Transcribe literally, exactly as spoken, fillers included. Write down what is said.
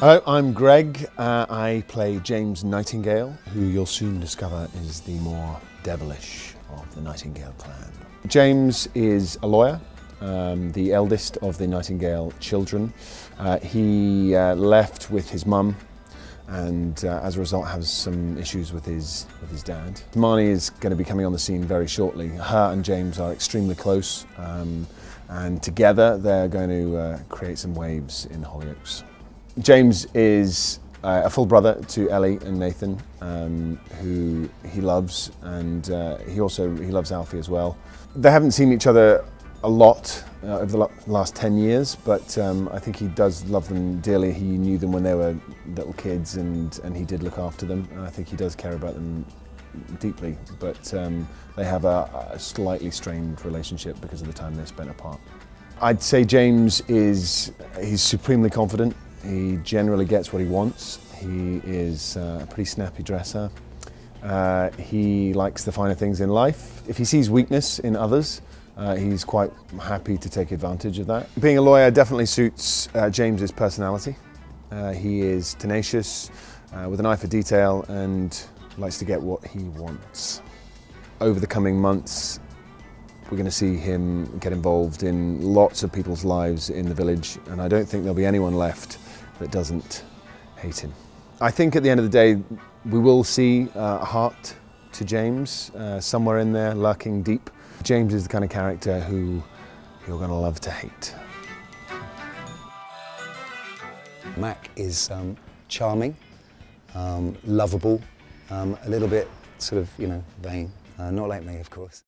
Hello, I'm Greg. Uh, I play James Nightingale, who you'll soon discover is the more devilish of the Nightingale clan. James is a lawyer, um, the eldest of the Nightingale children. Uh, he uh, left with his mum and uh, as a result has some issues with his, with his dad. Marnie is going to be coming on the scene very shortly. Her and James are extremely close um, and together they're going to uh, create some waves in Hollyoaks. James is uh, a full brother to Ellie and Nathan, um, who he loves, and uh, he also he loves Alfie as well. They haven't seen each other a lot uh, over the last ten years, but um, I think he does love them dearly. He knew them when they were little kids, and, and he did look after them. And I think he does care about them deeply, but um, they have a, a slightly strained relationship because of the time they spent apart. I'd say James is he's supremely confident. He generally gets what he wants. He is uh, a pretty snappy dresser. Uh, he likes the finer things in life. If he sees weakness in others, uh, he's quite happy to take advantage of that. Being a lawyer definitely suits uh, James's personality. Uh, he is tenacious, uh, with an eye for detail, and likes to get what he wants. Over the coming months, we're going to see him get involved in lots of people's lives in the village, and I don't think there'll be anyone left that doesn't hate him. I think at the end of the day, we will see uh, a heart to James, uh, somewhere in there, lurking deep. James is the kind of character who you're going to love to hate. Mac is um, charming, um, lovable, um, a little bit sort of, you know, vain. Uh, not like me, of course.